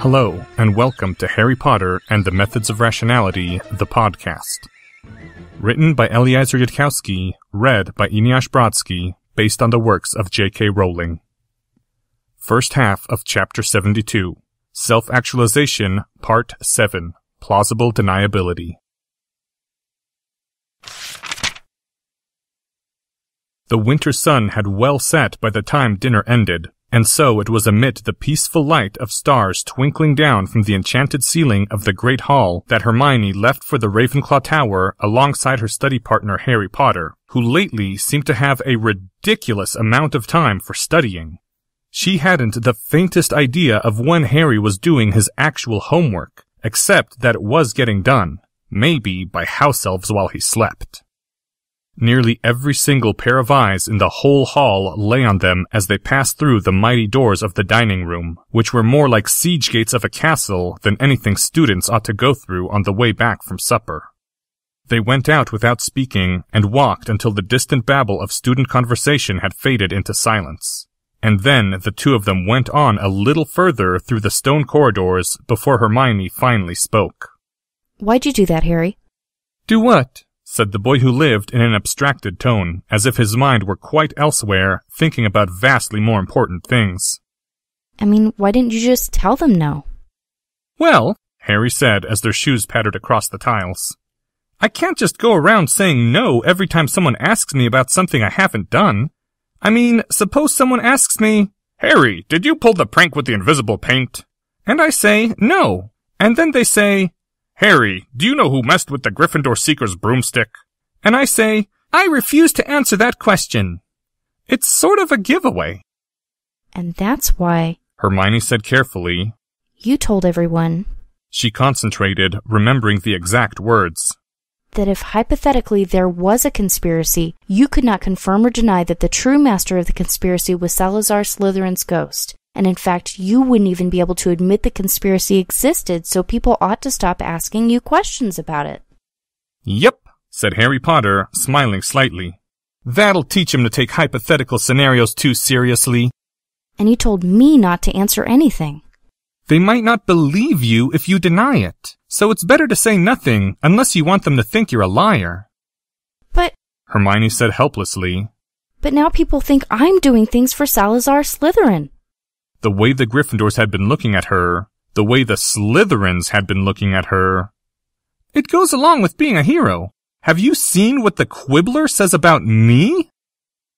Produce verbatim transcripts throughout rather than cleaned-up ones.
Hello, and welcome to Harry Potter and the Methods of Rationality, the podcast. Written by Eliezer Yudkowsky, read by Inyash Brodsky, based on the works of J K Rowling. First half of Chapter seventy-two, Self-Actualization, Part seven, Plausible Deniability. The winter sun had well set by the time dinner ended, and so it was amid the peaceful light of stars twinkling down from the enchanted ceiling of the great hall that Hermione left for the Ravenclaw Tower alongside her study partner Harry Potter, who lately seemed to have a ridiculous amount of time for studying. She hadn't the faintest idea of when Harry was doing his actual homework, except that it was getting done, maybe by house elves while he slept. Nearly every single pair of eyes in the whole hall lay on them as they passed through the mighty doors of the dining room, which were more like siege gates of a castle than anything students ought to go through on the way back from supper. They went out without speaking and walked until the distant babble of student conversation had faded into silence. And then the two of them went on a little further through the stone corridors before Hermione finally spoke. "Why'd you do that, Harry?" "Do what?" said the boy who lived in an abstracted tone, as if his mind were quite elsewhere, thinking about vastly more important things. "I mean, why didn't you just tell them no?" "Well," Harry said as their shoes pattered across the tiles, "I can't just go around saying no every time someone asks me about something I haven't done. I mean, suppose someone asks me, 'Harry, did you pull the prank with the invisible paint?' And I say, 'No.' And then they say, 'Harry, do you know who messed with the Gryffindor Seeker's broomstick?' And I say, 'I refuse to answer that question.' It's sort of a giveaway." "And that's why," Hermione said carefully, "you told everyone." She concentrated, remembering the exact words. "That if hypothetically there was a conspiracy, you could not confirm or deny that the true master of the conspiracy was Salazar Slytherin's ghost. And in fact, you wouldn't even be able to admit the conspiracy existed, so people ought to stop asking you questions about it." "Yep," said Harry Potter, smiling slightly. "That'll teach him to take hypothetical scenarios too seriously." "And you told me not to answer anything." "They might not believe you if you deny it, so it's better to say nothing unless you want them to think you're a liar." "But," Hermione said helplessly, "but now people think I'm doing things for Salazar Slytherin." The way the Gryffindors had been looking at her, the way the Slytherins had been looking at her. "It goes along with being a hero. Have you seen what the Quibbler says about me?"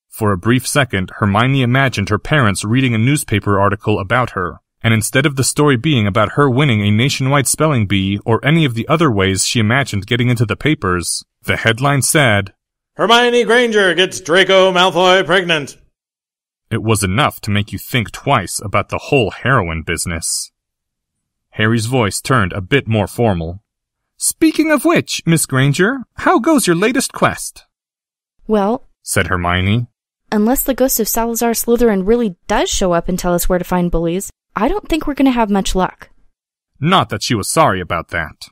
For a brief second, Hermione imagined her parents reading a newspaper article about her, and instead of the story being about her winning a nationwide spelling bee or any of the other ways she imagined getting into the papers, the headline said, "Hermione Granger gets Draco Malfoy pregnant." It was enough to make you think twice about the whole heroin business. Harry's voice turned a bit more formal. "Speaking of which, Miss Granger, how goes your latest quest?" "Well," said Hermione, "unless the ghost of Salazar Slytherin really does show up and tell us where to find bullies, I don't think we're going to have much luck." Not that she was sorry about that.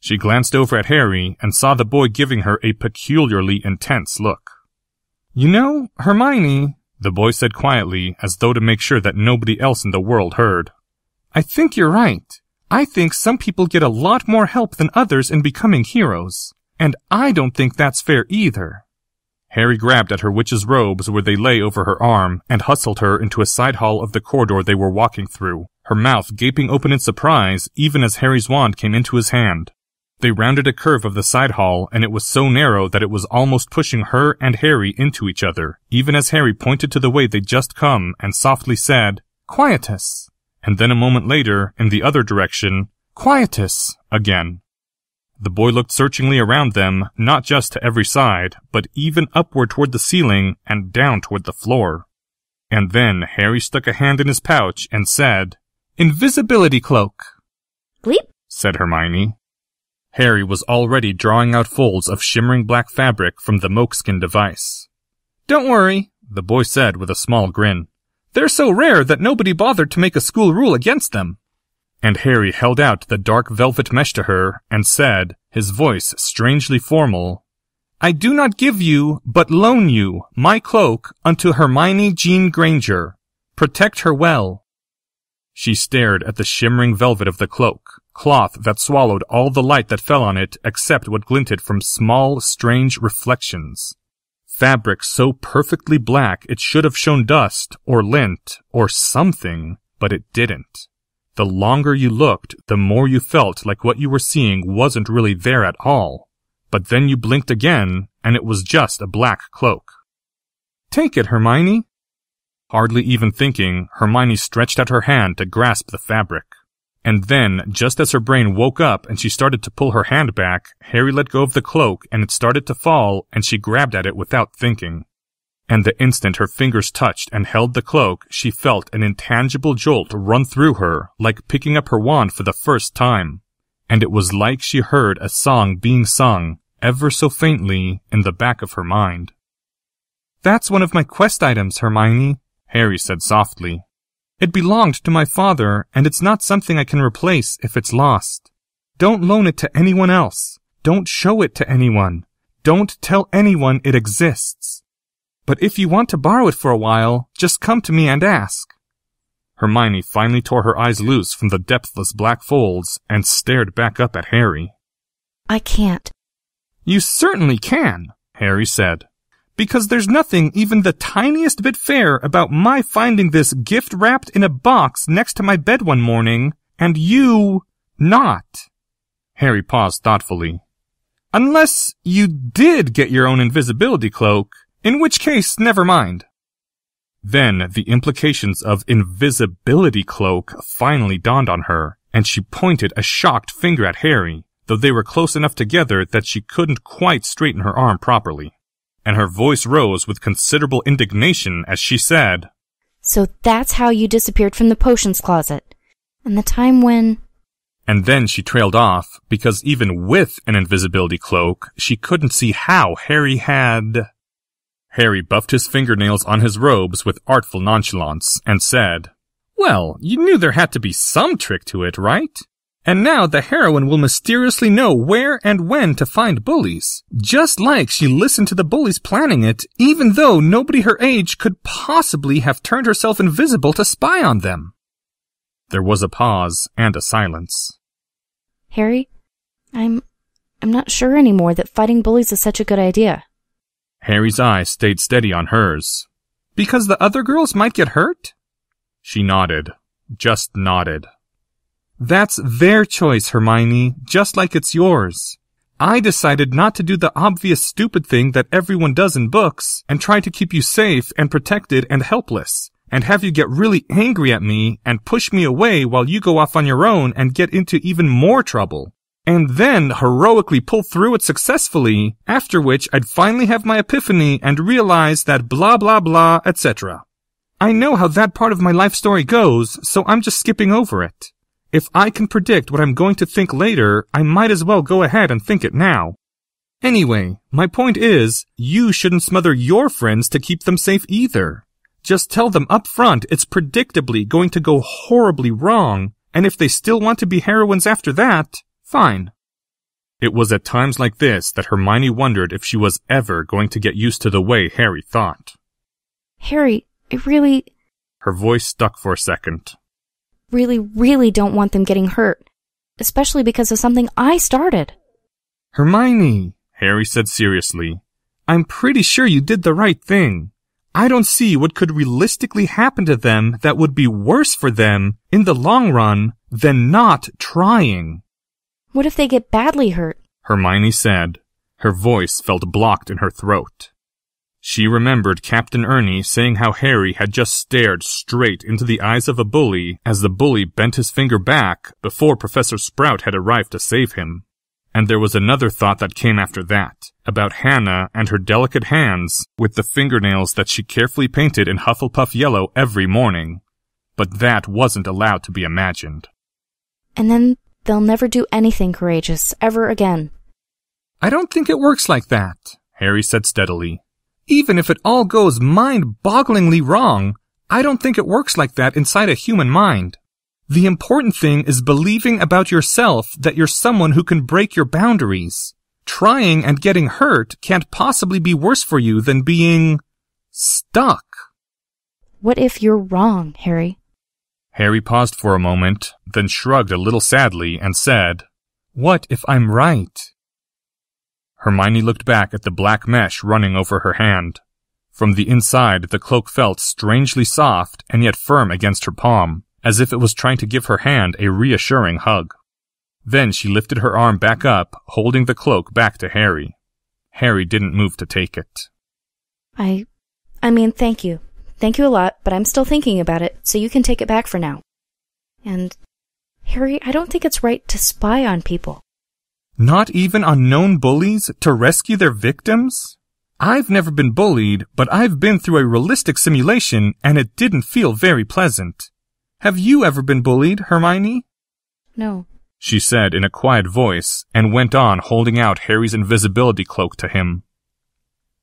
She glanced over at Harry and saw the boy giving her a peculiarly intense look. "You know, Hermione," the boy said quietly, as though to make sure that nobody else in the world heard, "I think you're right. I think some people get a lot more help than others in becoming heroes. And I don't think that's fair either." Harry grabbed at her witch's robes where they lay over her arm and hustled her into a side hall of the corridor they were walking through, her mouth gaping open in surprise even as Harry's wand came into his hand. They rounded a curve of the side hall, and it was so narrow that it was almost pushing her and Harry into each other, even as Harry pointed to the way they'd just come and softly said, "Quietus," and then a moment later, in the other direction, "Quietus," again. The boy looked searchingly around them, not just to every side, but even upward toward the ceiling and down toward the floor. And then Harry stuck a hand in his pouch and said, "Invisibility cloak." "Bleep," said Hermione. Harry was already drawing out folds of shimmering black fabric from the mokeskin device. "Don't worry," the boy said with a small grin. "They're so rare that nobody bothered to make a school rule against them." And Harry held out the dark velvet mesh to her and said, his voice strangely formal, "I do not give you, but loan you, my cloak unto Hermione Jean Granger. Protect her well." She stared at the shimmering velvet of the cloak, cloth that swallowed all the light that fell on it except what glinted from small, strange reflections. Fabric so perfectly black it should have shown dust, or lint, or something, but it didn't. The longer you looked, the more you felt like what you were seeing wasn't really there at all. But then you blinked again, and it was just a black cloak. "Take it, Hermione." Hardly even thinking, Hermione stretched out her hand to grasp the fabric. And then, just as her brain woke up and she started to pull her hand back, Harry let go of the cloak and it started to fall, and she grabbed at it without thinking. And the instant her fingers touched and held the cloak, she felt an intangible jolt run through her, like picking up her wand for the first time. And it was like she heard a song being sung, ever so faintly, in the back of her mind. "That's one of my quest items, Hermione," Harry said softly. "It belonged to my father, and it's not something I can replace if it's lost. Don't loan it to anyone else. Don't show it to anyone. Don't tell anyone it exists. But if you want to borrow it for a while, just come to me and ask." Hermione finally tore her eyes loose from the depthless black folds and stared back up at Harry. "I can't." "You certainly can," Harry said. "Because there's nothing even the tiniest bit fair about my finding this gift wrapped in a box next to my bed one morning, and you not." Harry paused thoughtfully. "Unless you did get your own invisibility cloak, in which case, never mind." Then the implications of invisibility cloak finally dawned on her, and she pointed a shocked finger at Harry, though they were close enough together that she couldn't quite straighten her arm properly. And her voice rose with considerable indignation as she said, "So that's how you disappeared from the potions closet, and the time when—" And then she trailed off, because even with an invisibility cloak, she couldn't see how Harry had... Harry buffed his fingernails on his robes with artful nonchalance, and said, "Well, you knew there had to be some trick to it, right? And now the heroine will mysteriously know where and when to find bullies, just like she listened to the bullies planning it, even though nobody her age could possibly have turned herself invisible to spy on them." There was a pause and a silence. "Harry, I'm... I'm not sure anymore that fighting bullies is such a good idea." Harry's eyes stayed steady on hers. "Because the other girls might get hurt?" She nodded. Just nodded. "That's their choice, Hermione, just like it's yours. I decided not to do the obvious stupid thing that everyone does in books and try to keep you safe and protected and helpless, and have you get really angry at me and push me away while you go off on your own and get into even more trouble, and then heroically pull through it successfully, after which I'd finally have my epiphany and realize that blah blah blah, et cetera. I know how that part of my life story goes, so I'm just skipping over it. If I can predict what I'm going to think later, I might as well go ahead and think it now. Anyway, my point is, you shouldn't smother your friends to keep them safe either. Just tell them up front it's predictably going to go horribly wrong, and if they still want to be heroines after that, fine." It was at times like this that Hermione wondered if she was ever going to get used to the way Harry thought. "Harry, I really..." Her voice stuck for a second. really, really don't want them getting hurt, especially because of something I started." "Hermione," Harry said seriously, "I'm pretty sure you did the right thing. I don't see what could realistically happen to them that would be worse for them in the long run than not trying." "What if they get badly hurt?" Hermione said. Her voice felt blocked in her throat. She remembered Captain Ernie saying how Harry had just stared straight into the eyes of a bully as the bully bent his finger back before Professor Sprout had arrived to save him. And there was another thought that came after that, about Hannah and her delicate hands with the fingernails that she carefully painted in Hufflepuff yellow every morning. But that wasn't allowed to be imagined. "And then they'll never do anything courageous ever again." "I don't think it works like that," Harry said steadily. "Even if it all goes mind-bogglingly wrong, I don't think it works like that inside a human mind. The important thing is believing about yourself that you're someone who can break your boundaries. Trying and getting hurt can't possibly be worse for you than being... stuck." "What if you're wrong, Harry?" Harry paused for a moment, then shrugged a little sadly and said, "What if I'm right?" Hermione looked back at the black mesh running over her hand. From the inside, the cloak felt strangely soft and yet firm against her palm, as if it was trying to give her hand a reassuring hug. Then she lifted her arm back up, holding the cloak back to Harry. Harry didn't move to take it. I... I mean, thank you. Thank you a lot, but I'm still thinking about it, so you can take it back for now. And, Harry, I don't think it's right to spy on people. Not even on known bullies to rescue their victims? I've never been bullied, but I've been through a realistic simulation, and it didn't feel very pleasant. Have you ever been bullied, Hermione? No, she said in a quiet voice, and went on holding out Harry's invisibility cloak to him.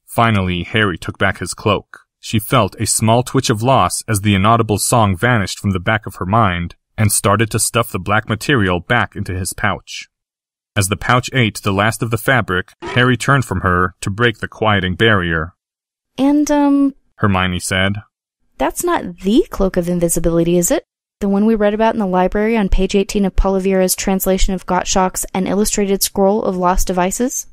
Finally, Harry took back his cloak. She felt a small twitch of loss as the inaudible song vanished from the back of her mind, and started to stuff the black material back into his pouch. As the pouch ate the last of the fabric, Harry turned from her to break the quieting barrier. And, um... Hermione said. That's not the Cloak of Invisibility, is it? The one we read about in the library on page eighteen of Paul Vera's translation of Gottschalk's An Illustrated Scroll of Lost Devices?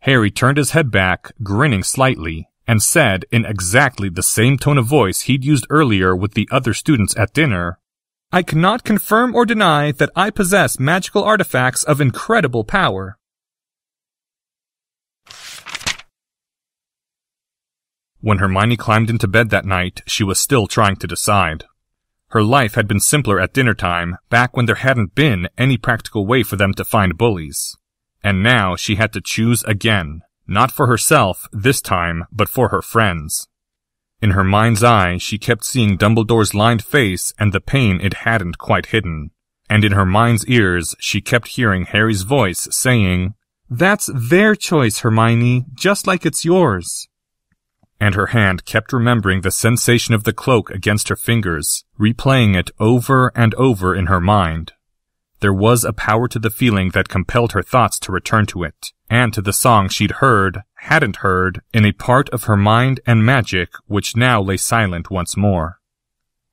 Harry turned his head back, grinning slightly, and said in exactly the same tone of voice he'd used earlier with the other students at dinner, "I cannot confirm or deny that I possess magical artifacts of incredible power." When Hermione climbed into bed that night, she was still trying to decide. Her life had been simpler at dinner time, back when there hadn't been any practical way for them to find bullies. And now she had to choose again, not for herself this time, but for her friends. In her mind's eye, she kept seeing Dumbledore's lined face and the pain it hadn't quite hidden. And in her mind's ears, she kept hearing Harry's voice saying, "That's their choice, Hermione, just like it's yours." And her hand kept remembering the sensation of the cloak against her fingers, replaying it over and over in her mind. There was a power to the feeling that compelled her thoughts to return to it, and to the song she'd heard, hadn't heard, in a part of her mind and magic which now lay silent once more.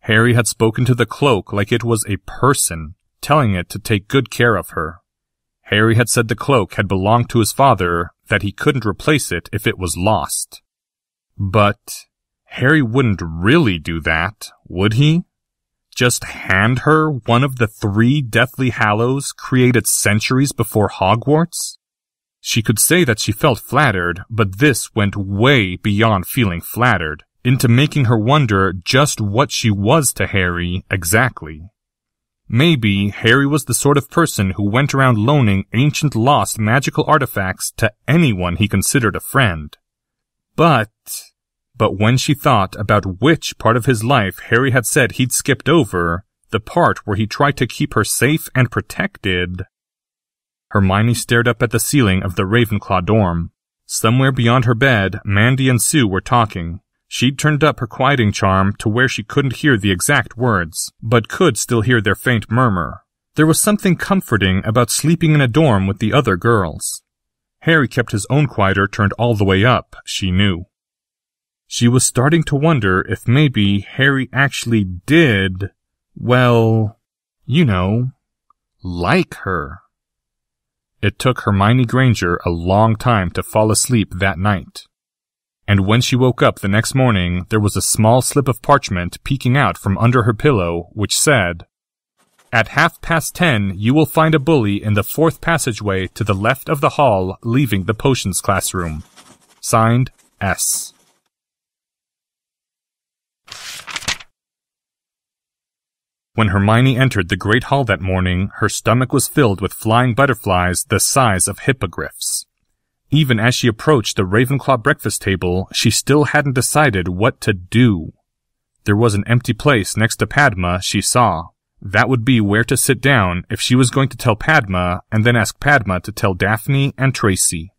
Harry had spoken to the cloak like it was a person, telling it to take good care of her. Harry had said the cloak had belonged to his father, that he couldn't replace it if it was lost. But Harry wouldn't really do that, would he? Just hand her one of the three Deathly Hallows created centuries before Hogwarts? She could say that she felt flattered, but this went way beyond feeling flattered, into making her wonder just what she was to Harry exactly. Maybe Harry was the sort of person who went around loaning ancient lost magical artifacts to anyone he considered a friend. But... But when she thought about which part of his life Harry had said he'd skipped over, the part where he tried to keep her safe and protected... Hermione stared up at the ceiling of the Ravenclaw dorm. Somewhere beyond her bed, Mandy and Sue were talking. She'd turned up her quieting charm to where she couldn't hear the exact words, but could still hear their faint murmur. There was something comforting about sleeping in a dorm with the other girls. Harry kept his own quieter turned all the way up, she knew. She was starting to wonder if maybe Harry actually did, well, you know, like her. It took Hermione Granger a long time to fall asleep that night. And when she woke up the next morning, there was a small slip of parchment peeking out from under her pillow, which said, "At half past ten, you will find a bully in the fourth passageway to the left of the hall, leaving the potions classroom. Signed, S." When Hermione entered the Great Hall that morning, her stomach was filled with flying butterflies the size of hippogriffs. Even as she approached the Ravenclaw breakfast table, she still hadn't decided what to do. There was an empty place next to Padma she saw. That would be where to sit down if she was going to tell Padma, and then ask Padma to tell Daphne and Tracy.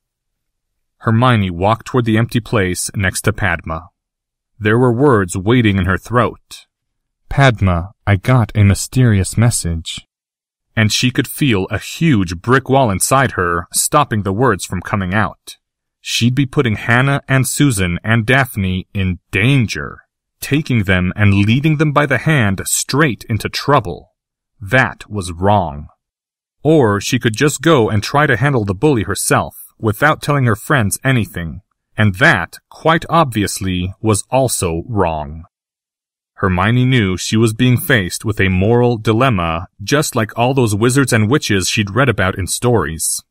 Hermione walked toward the empty place next to Padma. There were words waiting in her throat. "Padma, I got a mysterious message." And she could feel a huge brick wall inside her, stopping the words from coming out. She'd be putting Hannah and Susan and Daphne in danger. taking them and leading them by the hand straight into trouble. That was wrong. Or she could just go and try to handle the bully herself, without telling her friends anything, and that, quite obviously, was also wrong. Hermione knew she was being faced with a moral dilemma, just like all those wizards and witches she'd read about in stories.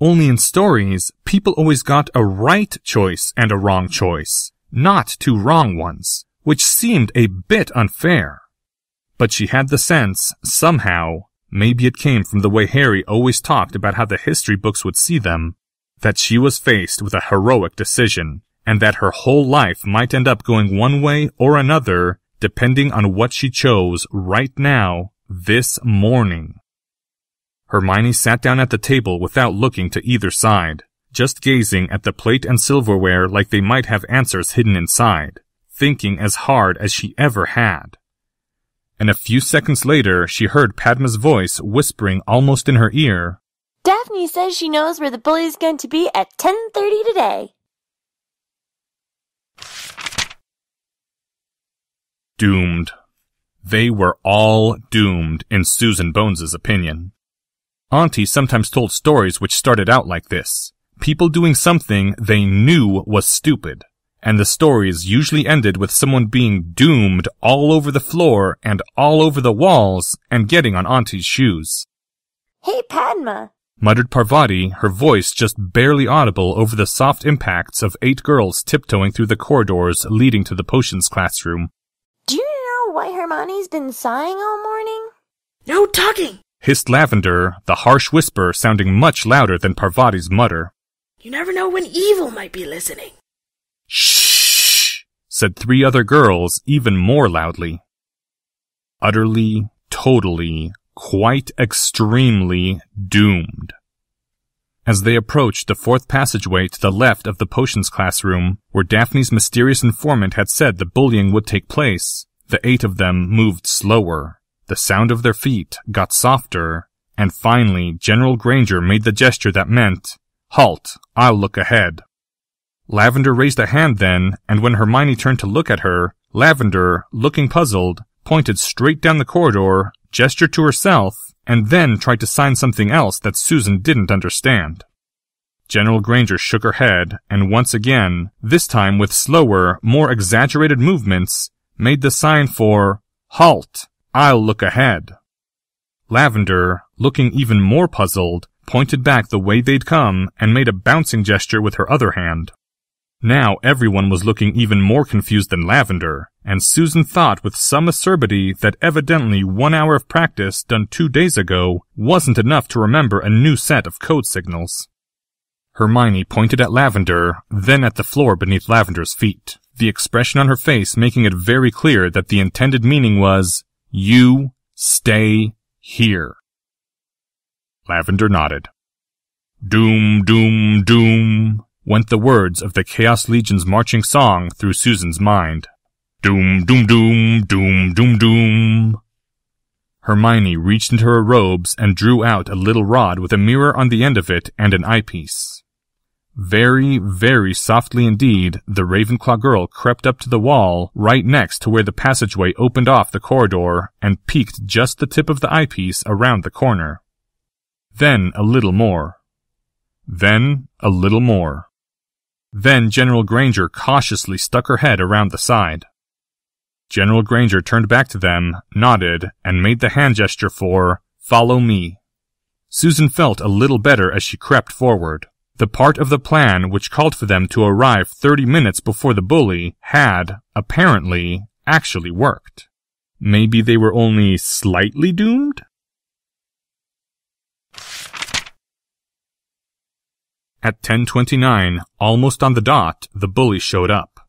Only in stories, people always got a right choice and a wrong choice, not two wrong ones, which seemed a bit unfair. But she had the sense, somehow, maybe it came from the way Harry always talked about how the history books would see them, that she was faced with a heroic decision, and that her whole life might end up going one way or another, depending on what she chose right now, this morning. Hermione sat down at the table without looking to either side, just gazing at the plate and silverware like they might have answers hidden inside, thinking as hard as she ever had. And a few seconds later, she heard Padma's voice whispering almost in her ear, "Daphne says she knows where the bully's going to be at ten thirty today." Doomed. They were all doomed, in Susan Bones's opinion. Auntie sometimes told stories which started out like this, people doing something they knew was stupid, and the stories usually ended with someone being doomed all over the floor and all over the walls and getting on Auntie's shoes. "Hey, Padma," muttered Parvati, her voice just barely audible over the soft impacts of eight girls tiptoeing through the corridors leading to the potions classroom. "Do you know why Hermione's been sighing all morning?" "No talking!" hissed Lavender, the harsh whisper sounding much louder than Parvati's mutter. "You never know when evil might be listening." "Shh!" said three other girls even more loudly. Utterly, totally, quite extremely doomed. As they approached the fourth passageway to the left of the potions classroom, where Daphne's mysterious informant had said the bullying would take place, the eight of them moved slower. The sound of their feet got softer, and finally General Granger made the gesture that meant, "Halt, I'll look ahead." Lavender raised a hand then, and when Hermione turned to look at her, Lavender, looking puzzled, pointed straight down the corridor, gestured to herself, and then tried to sign something else that Susan didn't understand. General Granger shook her head, and once again, this time with slower, more exaggerated movements, made the sign for, "Halt! I'll look ahead." Lavender, looking even more puzzled, pointed back the way they'd come and made a bouncing gesture with her other hand. Now everyone was looking even more confused than Lavender, and Susan thought with some acerbity that evidently one hour of practice done two days ago wasn't enough to remember a new set of code signals. Hermione pointed at Lavender, then at the floor beneath Lavender's feet, the expression on her face making it very clear that the intended meaning was, "You stay here." Lavender nodded. "Doom, doom, doom," went the words of the Chaos Legion's marching song through Susan's mind. "Doom, doom, doom, doom, doom, doom." Hermione reached into her robes and drew out a little rod with a mirror on the end of it and an eyepiece. Very, very softly indeed, the Ravenclaw girl crept up to the wall right next to where the passageway opened off the corridor and peeked just the tip of the eyepiece around the corner. Then a little more. Then a little more. Then General Granger cautiously stuck her head around the side. General Granger turned back to them, nodded, and made the hand gesture for, "Follow me." Susan felt a little better as she crept forward. The part of the plan which called for them to arrive thirty minutes before the bully had, apparently, actually worked. Maybe they were only slightly doomed? At ten twenty-nine, almost on the dot, the bully showed up.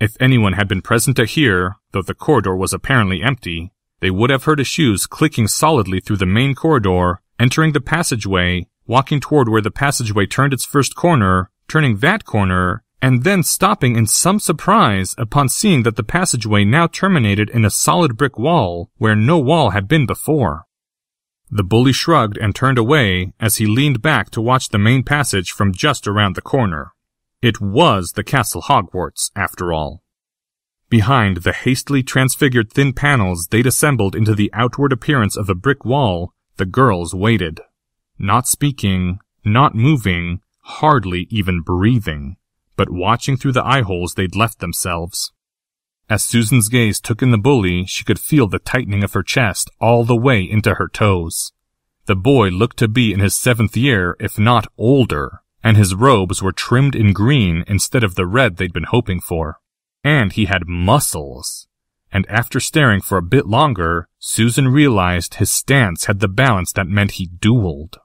If anyone had been present to hear, though the corridor was apparently empty, they would have heard his shoes clicking solidly through the main corridor, entering the passageway, walking toward where the passageway turned its first corner, turning that corner, and then stopping in some surprise upon seeing that the passageway now terminated in a solid brick wall where no wall had been before. The bully shrugged and turned away as he leaned back to watch the main passage from just around the corner. It was the Castle Hogwarts, after all. Behind the hastily transfigured thin panels they'd assembled into the outward appearance of a brick wall, the girls waited. Not speaking, not moving, hardly even breathing, but watching through the eyeholes they'd left themselves. As Susan's gaze took in the bully, she could feel the tightening of her chest all the way into her toes. The boy looked to be in his seventh year, if not older, and his robes were trimmed in green instead of the red they'd been hoping for. And he had muscles. And after staring for a bit longer, Susan realized his stance had the balance that meant he dueled.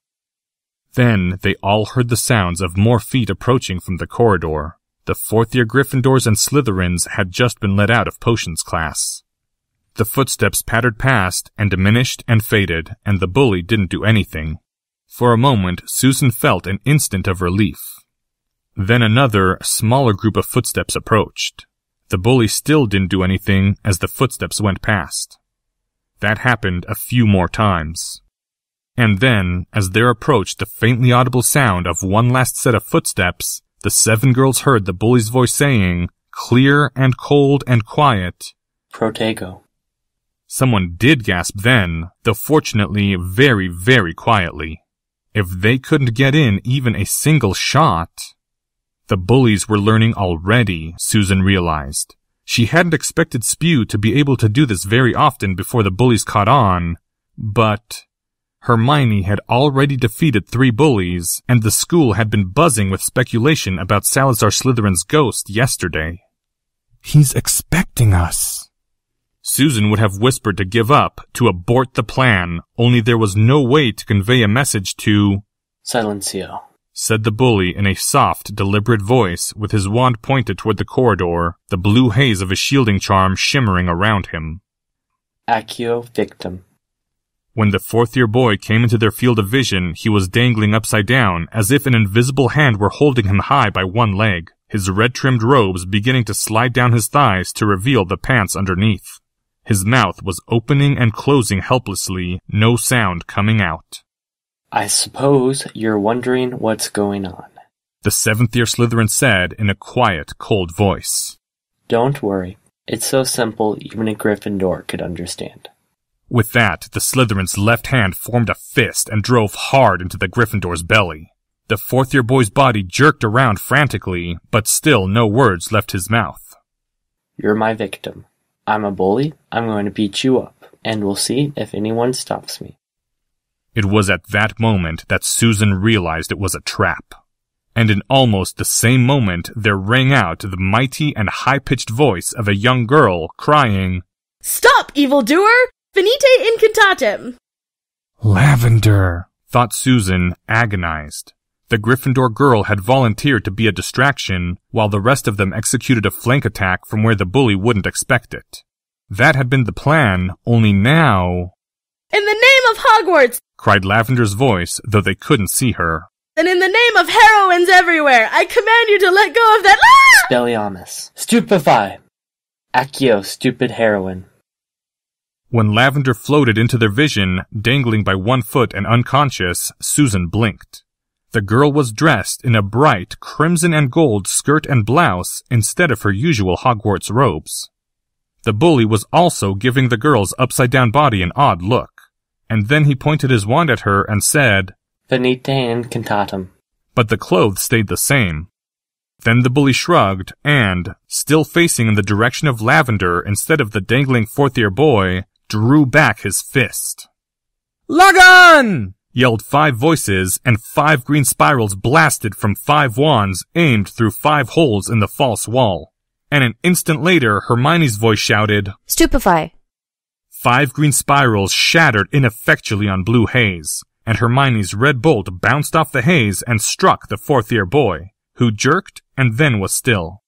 Then they all heard the sounds of more feet approaching from the corridor. The fourth-year Gryffindors and Slytherins had just been let out of potions class. The footsteps pattered past and diminished and faded, and the bully didn't do anything. For a moment, Susan felt an instant of relief. Then another, smaller group of footsteps approached. The bully still didn't do anything as the footsteps went past. That happened a few more times. And then, as there approached the faintly audible sound of one last set of footsteps, the seven girls heard the bully's voice saying, clear and cold and quiet, "Protego." Someone did gasp then, though fortunately very, very quietly. If they couldn't get in even a single shot... The bullies were learning already, Susan realized. She hadn't expected Spew to be able to do this very often before the bullies caught on, but Hermione had already defeated three bullies, and the school had been buzzing with speculation about Salazar Slytherin's ghost yesterday. "He's expecting us." Susan would have whispered to give up, to abort the plan, only there was no way to convey a message to... "Silencio," said the bully in a soft, deliberate voice, with his wand pointed toward the corridor, the blue haze of his shielding charm shimmering around him. "Accio victim." When the fourth-year boy came into their field of vision, he was dangling upside down, as if an invisible hand were holding him high by one leg, his red-trimmed robes beginning to slide down his thighs to reveal the pants underneath. His mouth was opening and closing helplessly, no sound coming out. "I suppose you're wondering what's going on," the seventh-year Slytherin said in a quiet, cold voice. "Don't worry. It's so simple even a Gryffindor could understand." With that, the Slytherin's left hand formed a fist and drove hard into the Gryffindor's belly. The fourth-year boy's body jerked around frantically, but still no words left his mouth. "You're my victim. I'm a bully. I'm going to beat you up, and we'll see if anyone stops me." It was at that moment that Susan realized it was a trap. And in almost the same moment, there rang out the mighty and high-pitched voice of a young girl crying, "Stop, evildoer! Venite incantatem!" "Lavender," thought Susan, agonized. The Gryffindor girl had volunteered to be a distraction, while the rest of them executed a flank attack from where the bully wouldn't expect it. That had been the plan, only now... "In the name of Hogwarts!" cried Lavender's voice, though they couldn't see her. "And in the name of heroines everywhere, I command you to let go of that—" ah! "Spelliamus. Stupefy. Accio, stupid heroine." When Lavender floated into their vision, dangling by one foot and unconscious, Susan blinked. The girl was dressed in a bright crimson and gold skirt and blouse instead of her usual Hogwarts robes. The bully was also giving the girl's upside-down body an odd look, and then he pointed his wand at her and said, "Venite incantatem." But the clothes stayed the same. Then the bully shrugged and, still facing in the direction of Lavender instead of the dangling fourth-year boy, drew back his fist. "Lagan!" yelled five voices, and five green spirals blasted from five wands aimed through five holes in the false wall. And an instant later, Hermione's voice shouted, "Stupefy." Five green spirals shattered ineffectually on blue haze, and Hermione's red bolt bounced off the haze and struck the fourth-year boy, who jerked and then was still.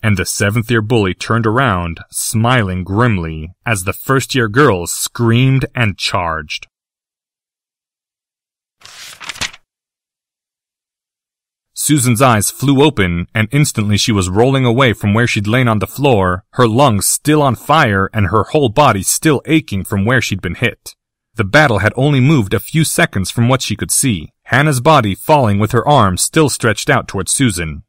And the seventh-year bully turned around, smiling grimly, as the first-year girls screamed and charged. Susan's eyes flew open, and instantly she was rolling away from where she'd lain on the floor, her lungs still on fire and her whole body still aching from where she'd been hit. The battle had only moved a few seconds from what she could see, Hannah's body falling with her arms still stretched out toward Susan.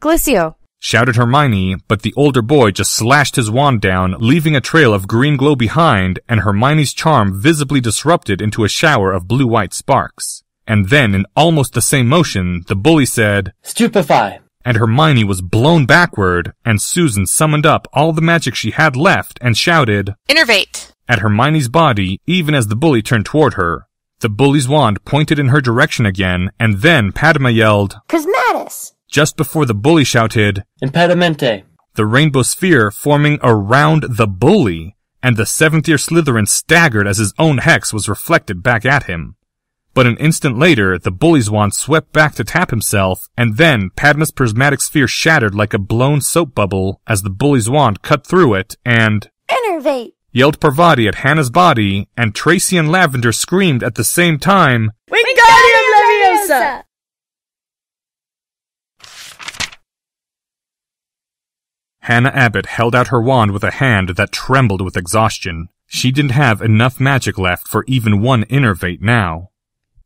"Glissio." shouted Hermione, but the older boy just slashed his wand down, leaving a trail of green glow behind, and Hermione's charm visibly disrupted into a shower of blue-white sparks. And then, in almost the same motion, the bully said, "Stupefy!" and Hermione was blown backward, and Susan summoned up all the magic she had left and shouted, "Innervate!" at Hermione's body, even as the bully turned toward her. The bully's wand pointed in her direction again, and then Padma yelled, "Prismatis!" just before the bully shouted, "Impedimente!" the rainbow sphere forming around the bully, and the seventh-year Slytherin staggered as his own hex was reflected back at him. But an instant later, the bully's wand swept back to tap himself, and then Padma's prismatic sphere shattered like a blown soap bubble as the bully's wand cut through it, and "Enervate!" yelled Parvati at Hannah's body, and Tracy and Lavender screamed at the same time, "Wingardium Leviosa!" Hannah Abbott held out her wand with a hand that trembled with exhaustion. She didn't have enough magic left for even one innervate now.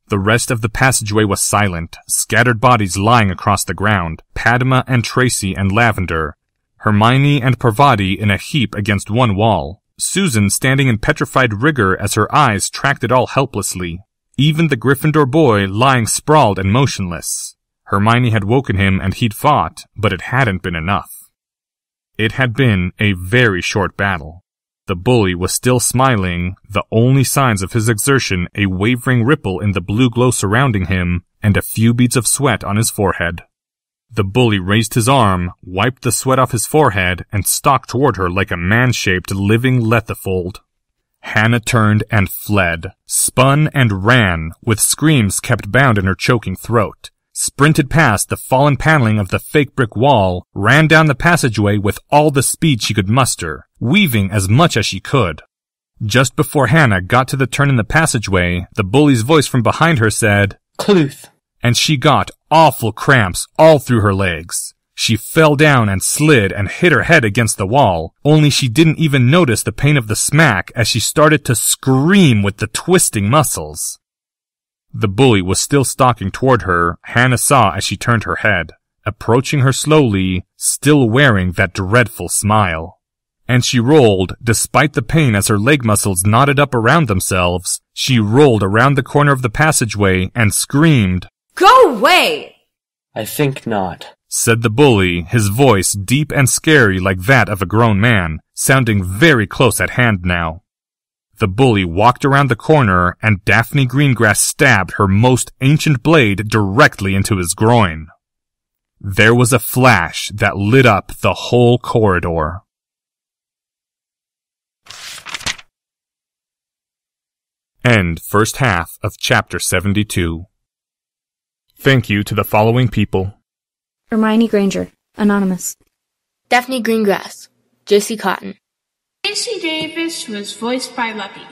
The rest of the passageway was silent, scattered bodies lying across the ground, Padma and Tracy and Lavender, Hermione and Parvati in a heap against one wall, Susan standing in petrified rigor as her eyes tracked it all helplessly, even the Gryffindor boy lying sprawled and motionless. Hermione had woken him and he'd fought, but it hadn't been enough. It had been a very short battle. The bully was still smiling, the only signs of his exertion a wavering ripple in the blue glow surrounding him, and a few beads of sweat on his forehead. The bully raised his arm, wiped the sweat off his forehead, and stalked toward her like a man-shaped living Lethifold. Hannah turned and fled, spun and ran, with screams kept bound in her choking throat. Sprinted past the fallen paneling of the fake brick wall, ran down the passageway with all the speed she could muster, weaving as much as she could. Just before Hannah got to the turn in the passageway, the bully's voice from behind her said, "Cluth," and she got awful cramps all through her legs. She fell down and slid and hit her head against the wall, only she didn't even notice the pain of the smack as she started to scream with the twisting muscles. The bully was still stalking toward her, Hannah saw as she turned her head, approaching her slowly, still wearing that dreadful smile. And she rolled, despite the pain as her leg muscles knotted up around themselves, she rolled around the corner of the passageway and screamed, "Go away!" "I think not," said the bully, his voice deep and scary like that of a grown man, sounding very close at hand now. The bully walked around the corner, and Daphne Greengrass stabbed her most ancient blade directly into his groin. There was a flash that lit up the whole corridor. End first half of chapter seventy-two. Thank you to the following people: Hermione Granger, anonymous; Daphne Greengrass, J C Cotton; Casey Davis was voiced by Lucky;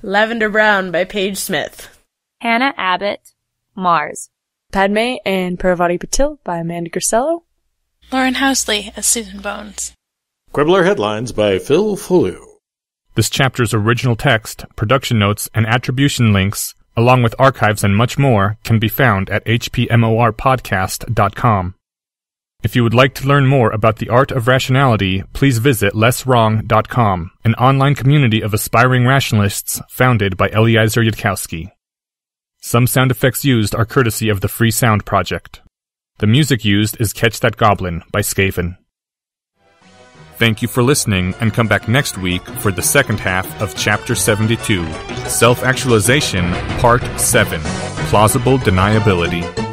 Lavender Brown by Paige Smith; Hannah Abbott, Mars; Padme and Parvati Patil by Amanda Grisello; Lauren Housley as Susan Bones; Quibbler Headlines by Phil Fullew. This chapter's original text, production notes, and attribution links, along with archives and much more, can be found at h p m o r podcast dot com. If you would like to learn more about the art of rationality, please visit less wrong dot com, an online community of aspiring rationalists founded by Eliezer Yudkowsky. Some sound effects used are courtesy of the Free Sound Project. The music used is Catch That Goblin by Skaven. Thank you for listening, and come back next week for the second half of Chapter seventy-two, Self-Actualization, Part seven, Plausible Deniability.